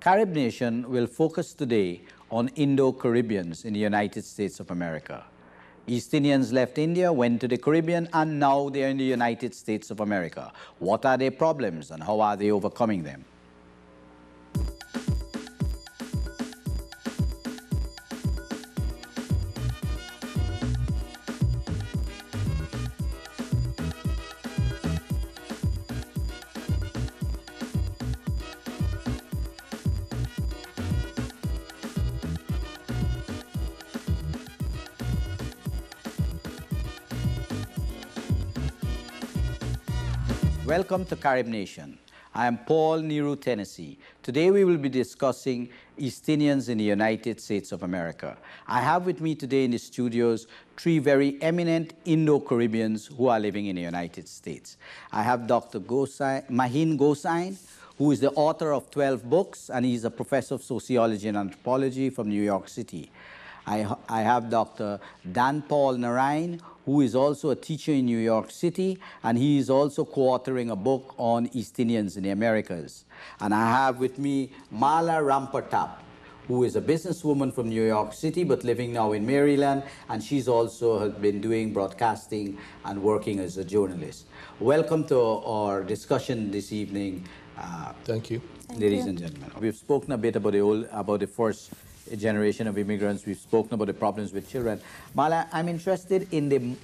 CaribNation will focus today on Indo-Caribbeans in the United States of America. East Indians left India, went to the Caribbean, and now they are in the United States of America. What are their problems and how are they overcoming them? Welcome to CaribNation. I am Paul Nehru, Tennessee. Today we will be discussing East Indians in the United States of America. I have with me today in the studios three very eminent Indo-Caribbeans who are living in the United States. I have Dr. Mahin Gosine, who is the author of 12 books, and he is a professor of sociology and anthropology from New York City. I have Dr. Dan Paul Narain, who is also a teacher in New York City, and he is also co-authoring a book on East Indians in the Americas. And I have with me Mala Rampartap, who is a businesswoman from New York City but living now in Maryland, and she's also been doing broadcasting and working as a journalist. Welcome to our discussion this evening. Thank you. Ladies and gentlemen, we've spoken a bit about the first generation of immigrants. We've spoken about the problems with children. Mala, I'm interested in the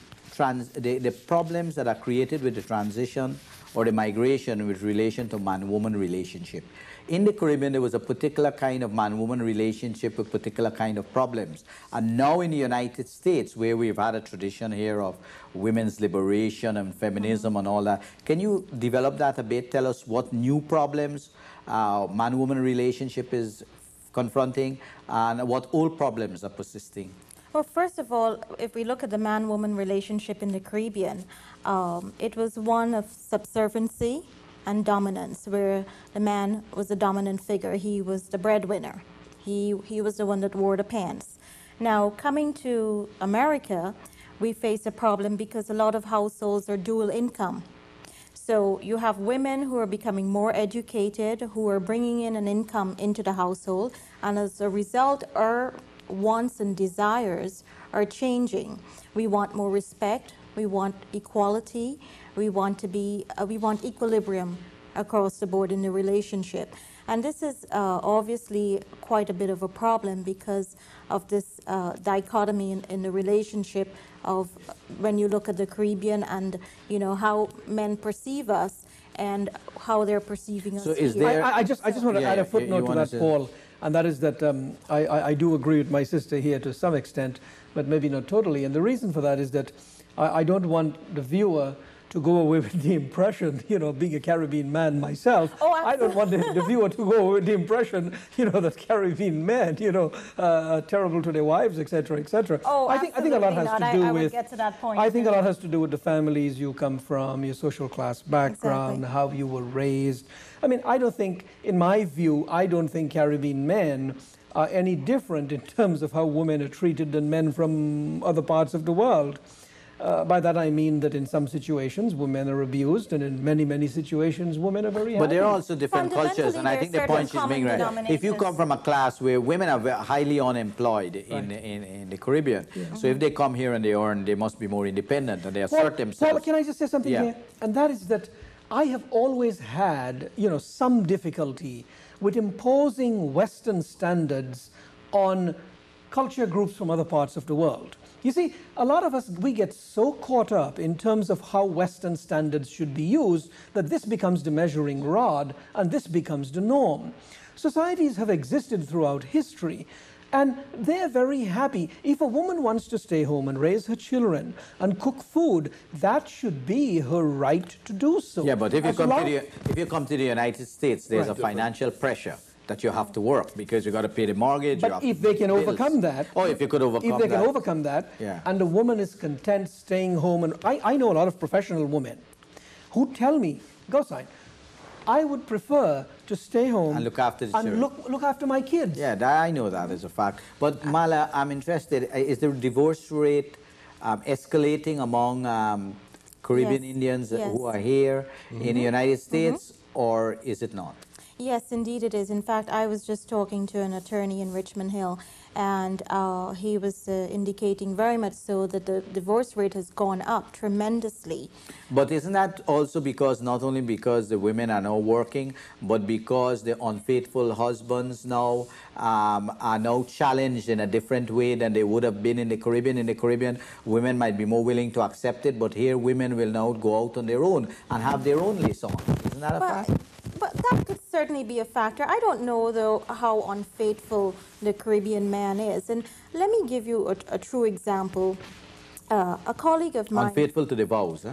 problems that are created with the transition or the migration with relation to man-woman relationship. In the Caribbean, there was a particular kind of man-woman relationship with particular kind of problems. And now in the United States, where we've had a tradition here of women's liberation and feminism and all that, can you develop that a bit? Tell us what new problems man-woman relationship is confronting and what old problems are persisting? Well, first of all, if we look at the man-woman relationship in the Caribbean, it was one of subserviency and dominance, where the man was the dominant figure. He was the breadwinner. He was the one that wore the pants. Now, coming to America, we face a problem because a lot of households are dual income. So you have women who are becoming more educated, who are bringing in an income into the household, and as a result, our wants and desires are changing. We want more respect, we want equality, we want equilibrium across the board in the relationship. And this is obviously quite a bit of a problem because of this dichotomy in the relationship of when you look at the Caribbean and, you know, how men perceive us and how they're perceiving us. So is there... I just want to add a footnote to that, Paul, and that is that I do agree with my sister here to some extent, but maybe not totally. And the reason for that is that I don't want the viewer to go away with the impression, you know, being a Caribbean man myself, I don't want the viewer to go away with the impression, you know, that Caribbean men, you know, are terrible to their wives, etc., etc. I think a lot has to do with. Get to that point. I think a lot has to do with the families you come from, your social class background, exactly, how you were raised. I mean, I don't think, in my view, I don't think Caribbean men are any different in terms of how women are treated than men from other parts of the world. By that I mean that in some situations women are abused, and in many, many situations women are very happy. But there are also different cultures, and I think the point she's making, right? If you come from a class where women are highly unemployed in the Caribbean, yeah, so if they come here and they earn, they must be more independent and they assert themselves. Well, can I just say something here? And that is that I have always had, you know, some difficulty with imposing Western standards on culture groups from other parts of the world. You see, a lot of us, we get so caught up in terms of how Western standards should be used that this becomes the measuring rod and this becomes the norm. Societies have existed throughout history, and they're very happy. If a woman wants to stay home and raise her children and cook food, that should be her right to do so. Yeah, but if you come to the United States, there's a financial pressure that you have to work because you got to pay the mortgage. But if they can overcome that. Oh, if you could overcome that. If they can overcome that, yeah, and the woman is content staying home. And I know a lot of professional women who tell me, Gosine, I would prefer to stay home and look after the children, look after my kids. Yeah, I know that is a fact. But Mala, I'm interested, is the divorce rate escalating among Caribbean Indians who are here in the United States, or is it not? Yes, indeed it is. In fact, I was just talking to an attorney in Richmond Hill, and he was indicating very much so that the divorce rate has gone up tremendously. But isn't that also because, not only because the women are now working, but because the unfaithful husbands now are now challenged in a different way than they would have been in the Caribbean? In the Caribbean, women might be more willing to accept it, but here women will now go out on their own and have their own lace on. Isn't that a fact? But that could certainly be a factor. I don't know, though, how unfaithful the Caribbean man is. And let me give you a true example. A colleague of mine... Unfaithful to the vows, huh?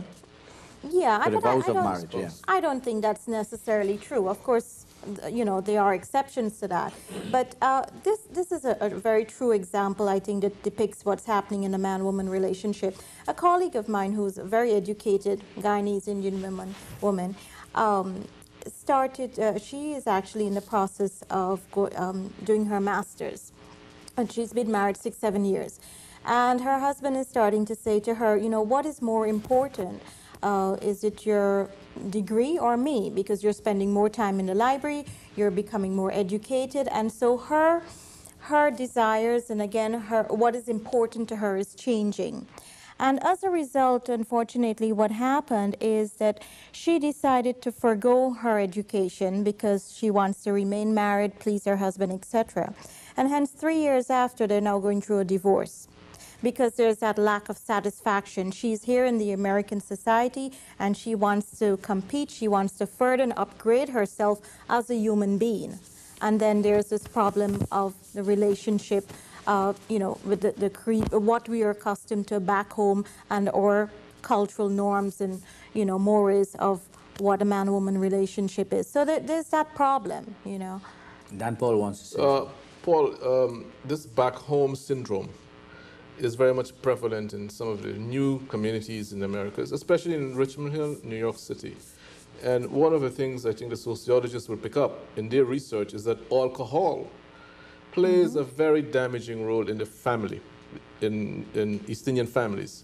Yeah. To the vows of marriage, yeah. I don't think that's necessarily true. Of course, you know, there are exceptions to that. But this is a very true example, I think, that depicts what's happening in a man-woman relationship. A colleague of mine who's a very educated Guyanese Indian woman started, she is actually in the process of doing her master's, and she's been married 6-7 years, and her husband is starting to say to her, you know, what is more important, is it your degree or me? Because you're spending more time in the library, you're becoming more educated, and so her desires, and again her, what is important to her, is changing. And as a result, unfortunately, what happened is that she decided to forgo her education because she wants to remain married, please her husband, etc. And hence, 3 years after, they're now going through a divorce because there's that lack of satisfaction. She's here in the American society, and she wants to compete. She wants to further and upgrade herself as a human being. And then there's this problem of the relationship, you know, with the what we are accustomed to back home, and or cultural norms and, you know, mores of what a man-woman relationship is. So there's that problem, you know. Dan Paul wants to say something. Paul, this back home syndrome is very much prevalent in some of the new communities in the Americas, especially in Richmond Hill, New York City. And one of the things I think the sociologists will pick up in their research is that alcohol plays a very damaging role in the family, in East Indian families.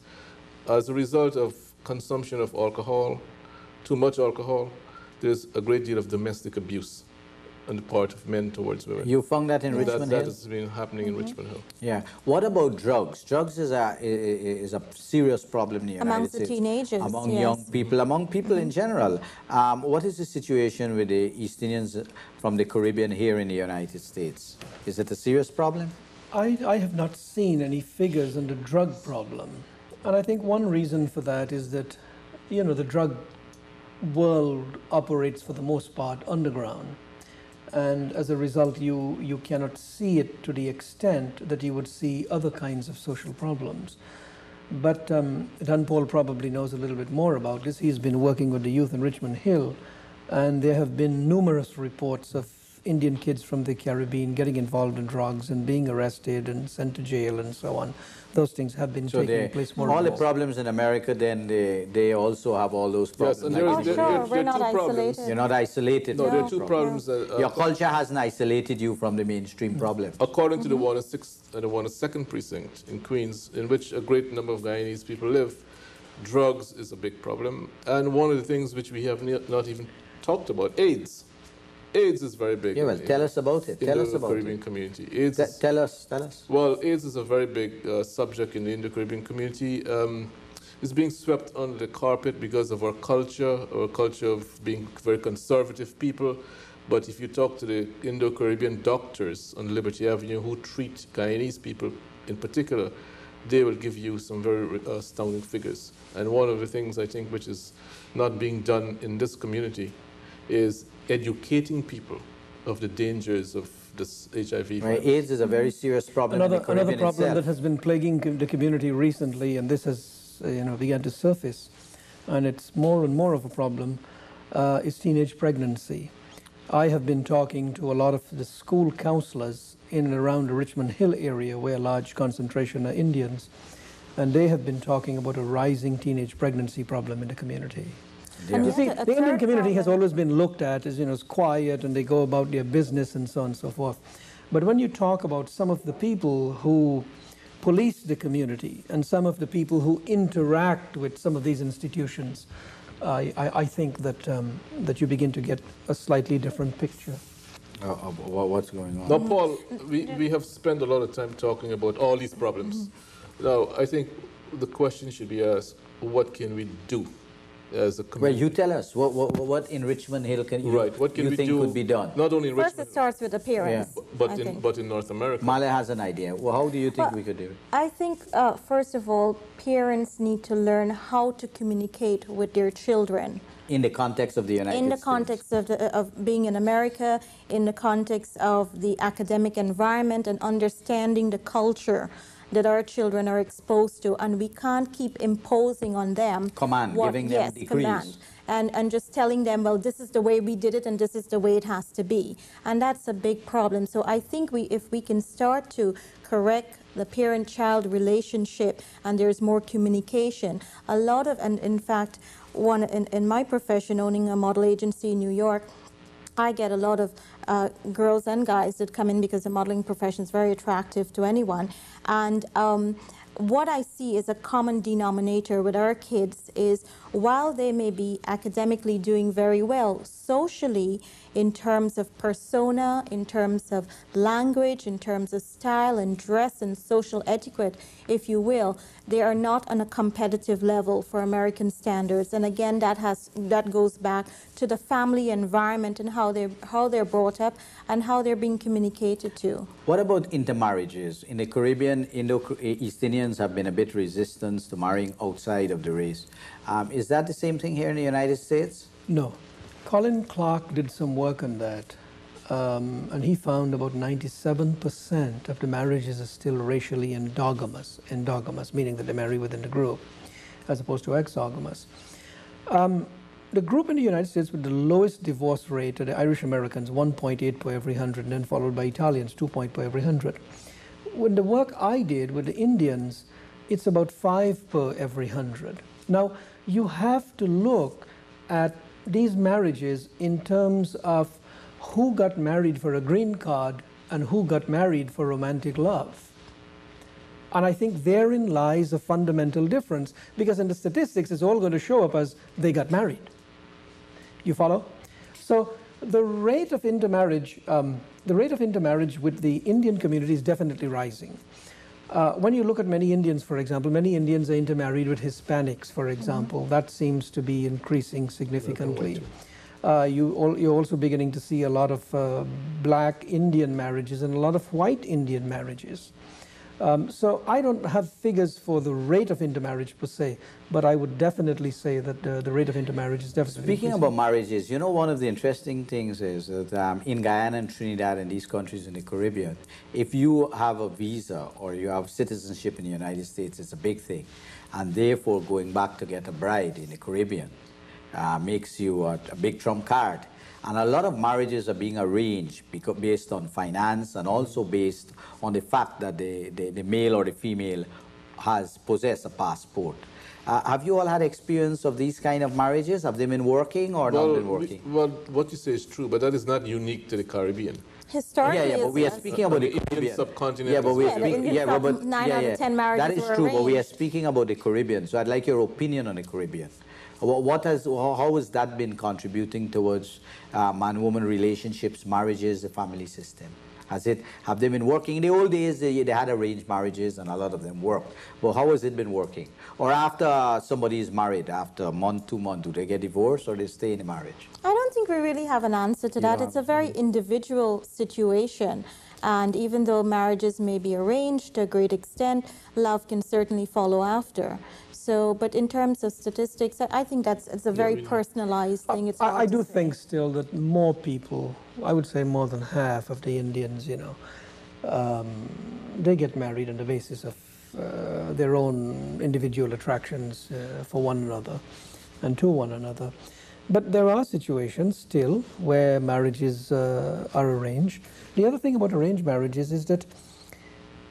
As a result of consumption of alcohol, too much alcohol, there's a great deal of domestic abuse on the part of men towards women. You found that in Richmond Hill? That has been happening in Richmond Hill. Yeah. What about drugs? Drugs is a serious problem in the United States. Among teenagers, among young people, among people in general. What is the situation with the East Indians from the Caribbean here in the United States? Is it a serious problem? I have not seen any figures on the drug problem. And I think one reason for that is that, you know, the drug world operates for the most part underground. And as a result, you cannot see it to the extent that you would see other kinds of social problems. But Dan Paul probably knows a little bit more about this. He's been working with the youth in Richmond Hill, and there have been numerous reports of Indian kids from the Caribbean getting involved in drugs and being arrested and sent to jail and so on. Those things have been taking place more and more. All the problems in America, then they also have all those problems. Yes, and we're not isolated. You're not isolated. No, there are two problems. Your culture hasn't isolated you from the mainstream problem. According to the 102nd Precinct in Queens, in which a great number of Guyanese people live, drugs is a big problem. And one of the things which we have not even talked about, AIDS. AIDS is very big. Yeah, well, tell us about it. Tell us about it. In the Caribbean community. Tell us. Well, AIDS is a very big subject in the Indo-Caribbean community. It's being swept under the carpet because of our culture of being very conservative people. But if you talk to the Indo-Caribbean doctors on Liberty Avenue who treat Guyanese people in particular, they will give you some very astounding figures. And one of the things I think which is not being done in this community is educating people of the dangers of this HIV. Right, AIDS is a very serious problem. Another problem itself that has been plaguing the community recently, and this has, you know, began to surface, and it's more and more of a problem, is teenage pregnancy. I have been talking to a lot of the school counselors in and around the Richmond Hill area, where a large concentration are Indians, and they have been talking about a rising teenage pregnancy problem in the community. And you see, the Indian community has always been looked at as, you know, as quiet, and they go about their business and so on and so forth. But when you talk about some of the people who police the community and some of the people who interact with some of these institutions, I think that that you begin to get a slightly different picture. What's going on? Now, Paul, we have spent a lot of time talking about all these problems. Now, I think the question should be asked, what can we do as a community? Well, you tell us. What in Richmond Hill can you, what can we do could be done? Not only in Richmond. First, it starts with appearance. Yeah. But in North America. Mala has an idea. Well, how do you think we could do it? I think, first of all, parents need to learn how to communicate with their children. In the context of the United States. In the context of being in America, in the context of the academic environment and understanding the culture that our children are exposed to, and we can't keep imposing on them. Giving them decrees. And just telling them, well, this is the way we did it and this is the way it has to be. And that's a big problem. So I think if we can start to correct the parent-child relationship and there's more communication, a lot of, and in fact, in my profession, owning a model agency in New York, I get a lot of girls and guys that come in because the modeling profession is very attractive to anyone. And what I see is a common denominator with our kids is while they may be academically doing very well, socially, in terms of persona, in terms of language, in terms of style and dress and social etiquette, if you will, they are not on a competitive level for American standards. And again, that goes back to the family environment and how they're brought up and how they're being communicated to. What about intermarriages? In the Caribbean, Indo-East Indians have been a bit resistant to marrying outside of the race. Is that the same thing here in the United States? No. Colin Clark did some work on that, and he found about 97% of the marriages are still racially endogamous, meaning that they marry within the group, as opposed to exogamous. The group in the United States with the lowest divorce rate are the Irish Americans, 1.8 per every 100, and then followed by Italians, 2.0 per every 100. With the work I did with the Indians, it's about 5 per every 100. Now, you have to look at these marriages in terms of who got married for a green card and who got married for romantic love. And I think therein lies a fundamental difference, because in the statistics, it's all going to show up as they got married. You follow? So the rate of intermarriage with the Indian community is definitely rising. When you look at many Indians, for example, many Indians are intermarried with Hispanics, for example. Mm-hmm. That seems to be increasing significantly. You're also beginning to see a lot of black Indian marriages and a lot of white Indian marriages. So I don't have figures for the rate of intermarriage per se, but I would definitely say that the rate of intermarriage is definitely increasing. Speaking about marriages, you know, one of the interesting things is that in Guyana and Trinidad and these countries in the Caribbean, if you have a visa or you have citizenship in the United States, it's a big thing. And therefore, going back to get a bride in the Caribbean makes you a big trump card. And a lot of marriages are being arranged because based on finance and also based on the fact that the male or the female has possessed a passport. Have you all had experience of these kind of marriages? Have they been working or not been working? Well, what you say is true, but that is not unique to the Caribbean. Historically, but we are speaking about the Indian subcontinent. Yeah, but we are speaking about 9 out of 10 marriages. That is true, arranged. But we are speaking about the Caribbean. So I'd like your opinion on the Caribbean. How has that been contributing towards man-woman relationships, marriages, the family system? Have they been working? In the old days, they had arranged marriages and a lot of them worked. Well, how has it been working? Or after somebody is married, after a month, 2 months, do they get divorced or they stay in a marriage? I don't think we really have an answer to that. Yeah. It's a very individual situation. And even though marriages may be arranged to a great extent, love can certainly follow after. So, but in terms of statistics, I think it's a very personalized thing. It's I do think still that more people, I would say more than half of the Indians, you know, they get married on the basis of their own individual attractions for one another and to one another. But there are situations still where marriages are arranged. The other thing about arranged marriages is that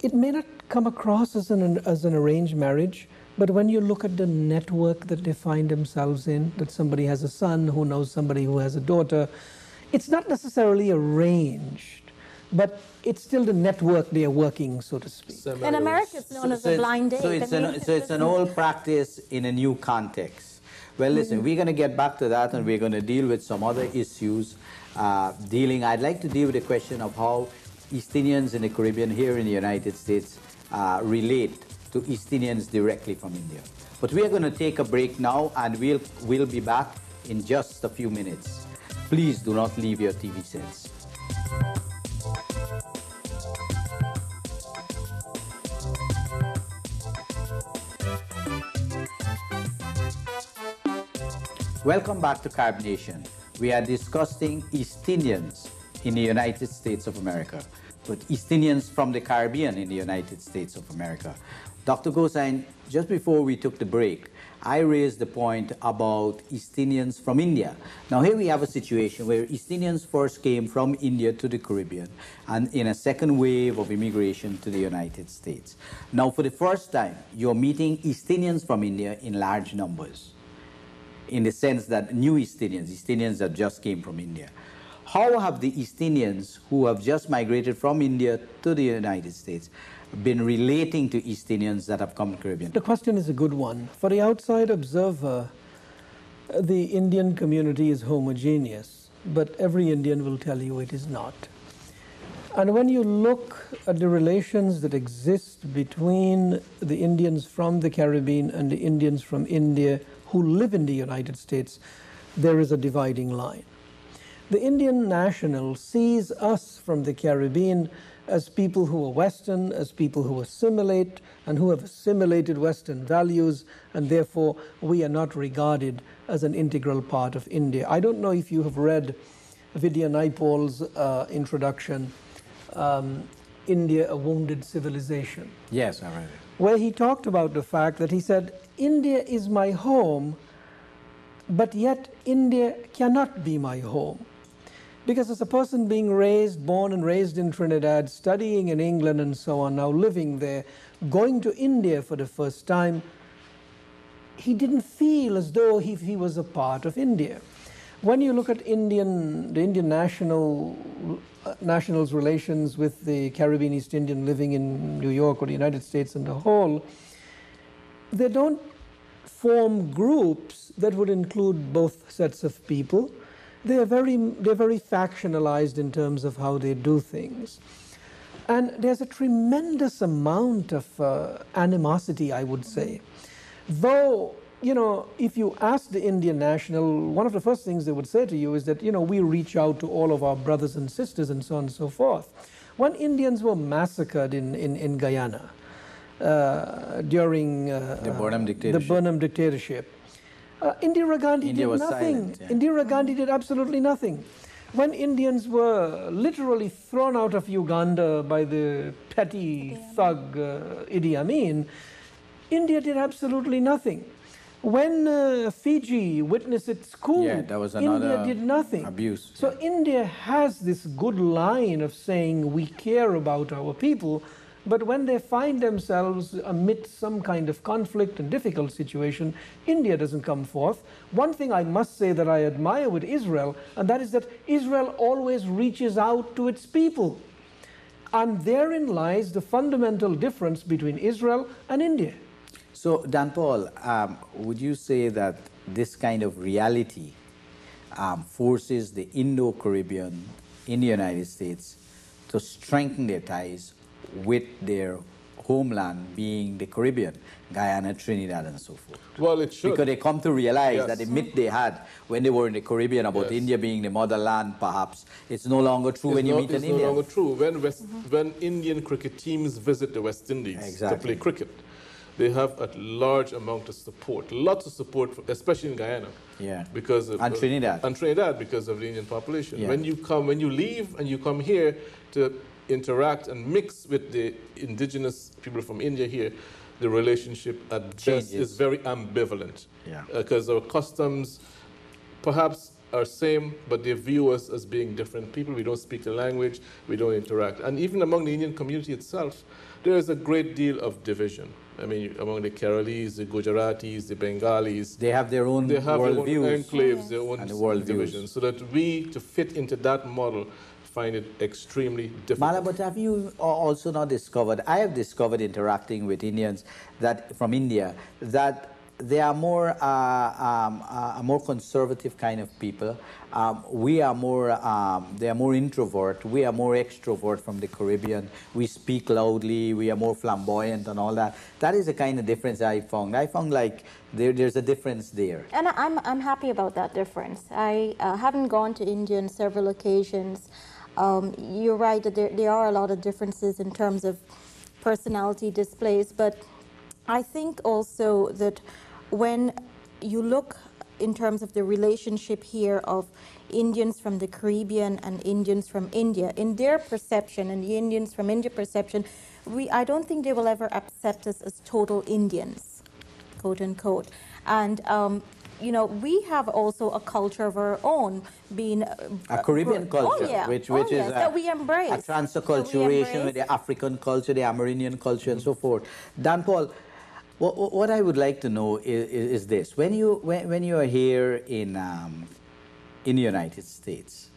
it may not come across as an arranged marriage, but when you look at the network that they find themselves in, that somebody has a son who knows somebody who has a daughter, it's not necessarily arranged, but it's still the network they are working, so to speak. In America, it's known as a blind date. So it's an old practice in a new context. Well, listen, we're going to get back to that, and we're going to deal with some other issues. I'd like to deal with the question of how East Indians in the Caribbean here in the United States relate to East Indians directly from India. But we are going to take a break now, and we'll be back in just a few minutes. Please do not leave your TV sets. Welcome back to Carib Nation. We are discussing East Indians in the United States of America, but East Indians from the Caribbean in the United States of America. Dr. Gosine, just before we took the break, I raised the point about East Indians from India. Now here we have a situation where East Indians first came from India to the Caribbean and in a second wave of immigration to the United States. Now for the first time, you're meeting East Indians from India in large numbers, in the sense that new East Indians that just came from India. How have the East Indians who have just migrated from India to the United States been relating to East Indians that have come to the Caribbean? The question is a good one. For the outside observer, the Indian community is homogeneous, but every Indian will tell you it is not. And when you look at the relations that exist between the Indians from the Caribbean and the Indians from India who live in the United States, there is a dividing line. The Indian national sees us from the Caribbean as people who are Western, as people who assimilate and who have assimilated Western values, and therefore we are not regarded as an integral part of India. I don't know if you have read Vidya Naipaul's introduction, India, a Wounded Civilization. Yes, I read it. Where he talked about the fact that he said, India is my home, but yet India cannot be my home. Because as a person being raised, born and raised in Trinidad, studying in England and so on, now living there, going to India for the first time, he didn't feel as though he was a part of India. When you look at the Indian nationals' relations with the Caribbean East Indian living in New York or the United States in the whole, they don't form groups that would include both sets of people. They're very factionalized in terms of how they do things. And there's a tremendous amount of animosity, I would say. Though, you know, if you ask the Indian national, one of the first things they would say to you is that, you know, we reach out to all of our brothers and sisters and so on and so forth. When Indians were massacred in Guyana during the Burnham dictatorship, Indira Gandhi did nothing. Silent, yeah. Indira Gandhi did absolutely nothing. When Indians were literally thrown out of Uganda by the petty thug Idi Amin, India did absolutely nothing. When Fiji witnessed its coup, India did nothing. Abuse. So India has this good line of saying we care about our people, but when they find themselves amidst some kind of conflict and difficult situation, India doesn't come forth. One thing I must say that I admire with Israel, and that is that Israel always reaches out to its people. And therein lies the fundamental difference between Israel and India. So, Dan Paul, would you say that this kind of reality forces the Indo-Caribbean in the United States to strengthen their ties with their homeland being the Caribbean, Guyana, Trinidad, and so forth? Well, it should. Because they come to realize that the myth they had when they were in the Caribbean about India being the motherland, perhaps, it's no longer true when you meet an Indian. It's no longer true. When Indian cricket teams visit the West Indies to play cricket, they have a large amount of support, lots of support, especially in Guyana. Yeah. Because of, and Trinidad, because of the Indian population. Yeah. When you leave and you come here to interact and mix with the indigenous people from India here, the relationship at best is very ambivalent. Yeah. Because our customs perhaps are same, but they view us as being different people. We don't speak the language, we don't interact. And even among the Indian community itself, there is a great deal of division. I mean, among the Keralis, the Gujaratis, the Bengalis. They have their own enclaves, their own divisions. So that we, to fit into that model, find it extremely difficult. Mala, but have you also not discovered, I have discovered interacting with Indians from India, that They are more a more conservative kind of people. We are more, they are more introvert. We are more extrovert from the Caribbean. We speak loudly. We are more flamboyant and all that. That is the kind of difference I found. I found like there's a difference there. And I'm happy about that difference. I haven't gone to India on several occasions. You're right that there are a lot of differences in terms of personality displays, but I think also that when you look in terms of the relationship here of Indians from the Caribbean and Indians from India, in their perception and the Indians from India perception, I don't think they will ever accept us as total Indians, quote unquote. And you know, we have also a culture of our own, being a Caribbean culture, which is that we embrace, a transculturation with the African culture, the Amerindian culture, and so forth. Dan Paul, what I would like to know is this: when you are here in the United States,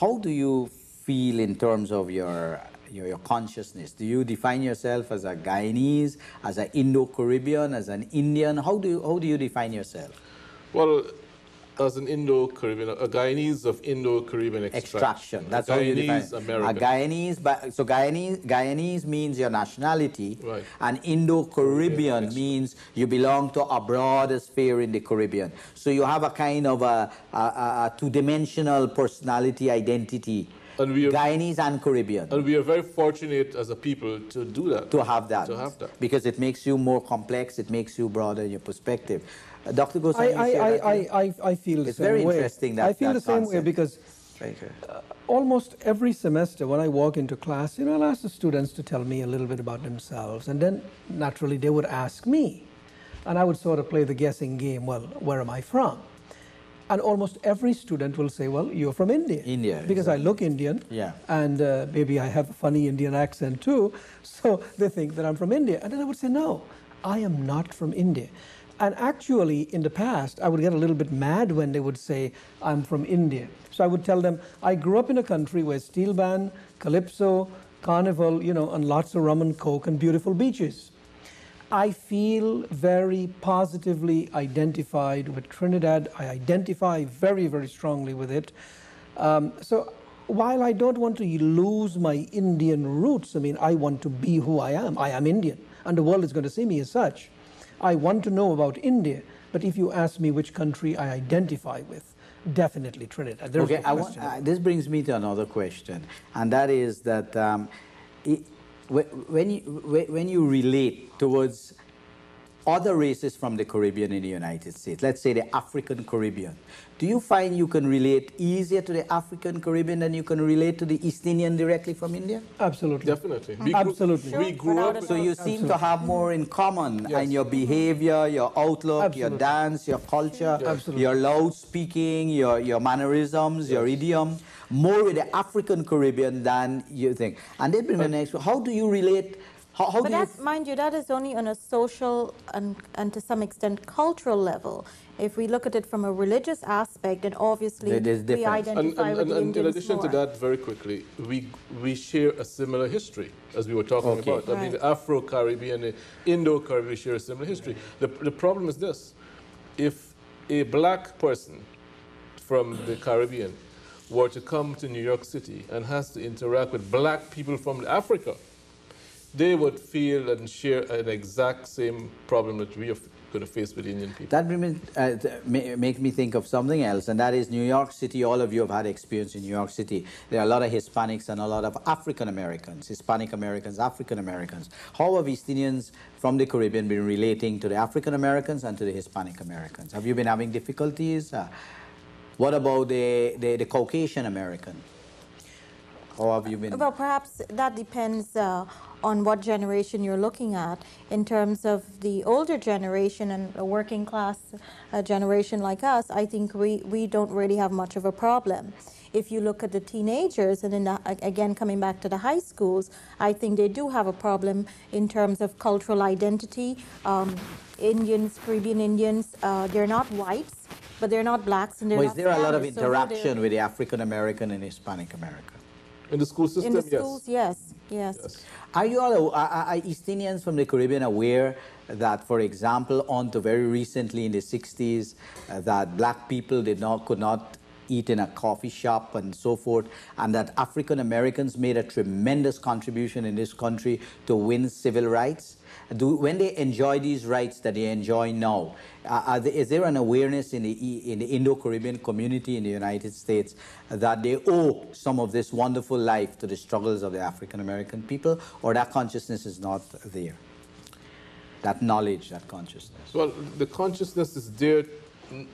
how do you feel in terms of your consciousness? Do you define yourself as a Guyanese, as an Indo-Caribbean, as an Indian? How do you define yourself? Well, as an Indo-Caribbean, a Guyanese of Indo-Caribbean extraction. That's how you define it. American. A Guyanese, so Guyanese means your nationality, right. And Indo-Caribbean means you belong to a broader sphere in the Caribbean. So you have a kind of a two-dimensional personality identity, and Guyanese and Caribbean. And we are very fortunate as a people to do that. To have that. Because it makes you more complex, it makes you broader in your perspective. Dr. Gosine, I feel the same way. It's very interesting that I feel the same way because almost every semester when I walk into class, you know, I'll ask the students to tell me a little bit about themselves, and then naturally they would ask me, and I would sort of play the guessing game. Well, where am I from? And almost every student will say, well, you're from India. India. Because exactly. I look Indian, and maybe I have a funny Indian accent too, so they think that I'm from India. And then I would say, no, I am not from India. And actually, in the past, I would get a little bit mad when they would say, I'm from India. So I would tell them, I grew up in a country where steel band, calypso, carnival, you know, and lots of rum and coke and beautiful beaches. I feel very positively identified with Trinidad. I identify very, very strongly with it. So while I don't want to lose my Indian roots, I mean, I want to be who I am. I am Indian, and the world is going to see me as such. I want to know about India, but if you ask me which country I identify with, definitely Trinidad. There's okay, no question. This brings me to another question, and that is that when you relate towards other races from the Caribbean in the United States, let's say the African Caribbean, do you find you can relate easier to the African Caribbean than you can relate to the East Indian directly from India? Absolutely. Definitely. We grew up. So you seem to have more in common in your behavior, your outlook, your dance, your culture, your loud speaking, your mannerisms, your idiom, more with the African Caribbean than you think. And then bring the next one. How do you relate? But that's, mind you, that is only on a social and to some extent cultural level. If we look at it from a religious aspect, then obviously we identify with the Indians more. And in addition to that, very quickly, we share a similar history, as we were talking about. I mean, the Afro-Caribbean, the Indo-Caribbean share a similar history. The problem is this. If a black person from the Caribbean were to come to New York City and has to interact with black people from Africa, they would feel and share an exact same problem that we are going to face with Indian people. That makes me think of something else, and that is New York City. All of you have had experience in New York City. There are a lot of Hispanics and a lot of African Americans, Hispanic Americans, African Americans. How have East Indians from the Caribbean been relating to the African Americans and to the Hispanic Americans? Have you been having difficulties? What about the Caucasian American? How have you been? Well, perhaps that depends on what generation you're looking at. In terms of the older generation and a working class generation like us, I think we don't really have much of a problem. If you look at the teenagers and then again coming back to the high schools, I think they do have a problem in terms of cultural identity. Indians, Caribbean Indians, they're not whites, but they're not blacks, and they're not Spanish. Is there a lot of interaction with the African American and Hispanic American? In the school system, yes. In the schools, yes. Yes. Yes. Are you all, are East Indians from the Caribbean aware that, for example, until very recently in the 60s, that black people could not eat in a coffee shop and so forth, and that African Americans made a tremendous contribution in this country to win civil rights? When they enjoy these rights that they enjoy now, is there an awareness in the Indo-Caribbean community in the United States that they owe some of this wonderful life to the struggles of the African-American people, or that consciousness is not there? That knowledge, that consciousness. Well, the consciousness is there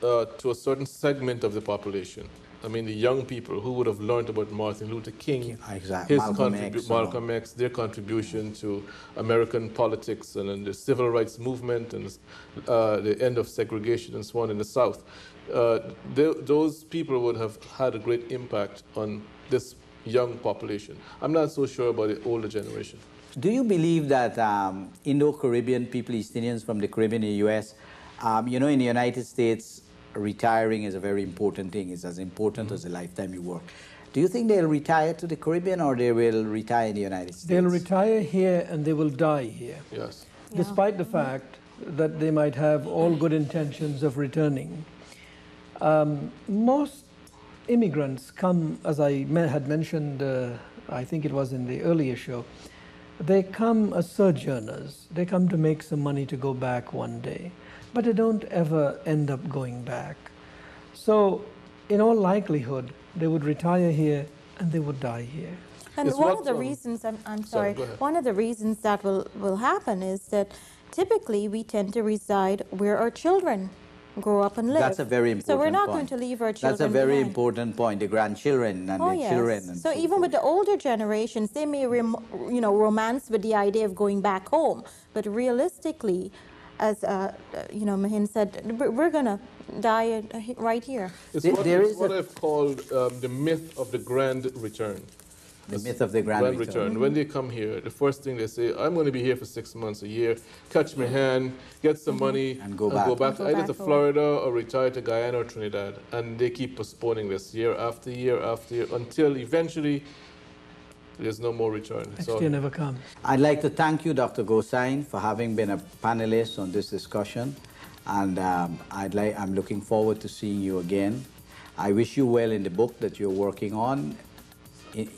to a certain segment of the population. I mean, the young people who would have learned about Martin Luther King, exactly. Malcolm X, their contribution to American politics and the civil rights movement and the end of segregation and so on in the South. Those people would have had a great impact on this young population. I'm not so sure about the older generation. Do you believe that Indo-Caribbean people, East Indians from the Caribbean in the U.S., you know, in the United States, retiring is a very important thing. It's as important as the lifetime you work. Do you think they'll retire to the Caribbean, or they will retire in the United States? They'll retire here and they will die here. Yes. Yeah. Despite the fact that they might have all good intentions of returning. Most immigrants come, as I had mentioned, I think it was in the earlier show, they come as sojourners. They come to make some money to go back one day, but they don't ever end up going back. So in all likelihood, they would retire here and they would die here. And it's one of the reasons, I'm sorry, one of the reasons that will happen is that typically we tend to reside where our children grow up and live. That's a very important point. So we're not going to leave our children behind. That's a very important point, the grandchildren and the children. And so even with the older generations, they may romance with the idea of going back home. But realistically, as you know, Mahin said, we're going to die right here. It's what I've called the myth of the grand return. The myth of the grand return. Mm-hmm. When they come here, the first thing they say, I'm going to be here for 6 months, a year, catch my hand, get some money, and go back either to Florida or retire to Guyana or Trinidad. And they keep postponing this year after year after year until eventually there's no more return. Next year never comes. I'd like to thank you, Dr. Gosine, for having been a panelist on this discussion. And I'm looking forward to seeing you again. I wish you well in the book that you're working on,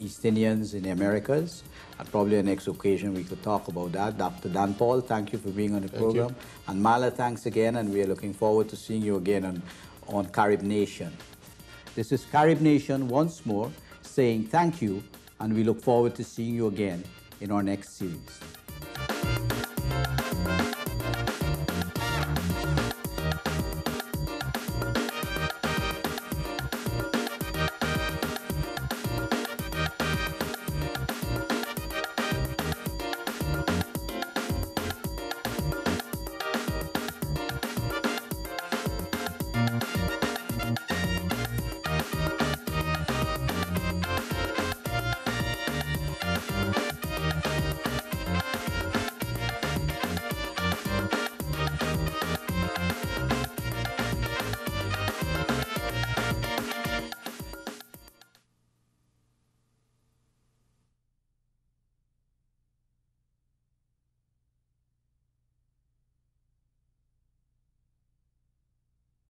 East Indians in the Americas. And probably on next occasion we could talk about that. Dr. Dan Paul, thank you for being on the program. And Mala, thanks again, and we are looking forward to seeing you again on Carib Nation. This is Carib Nation once more saying thank you, and we look forward to seeing you again in our next series.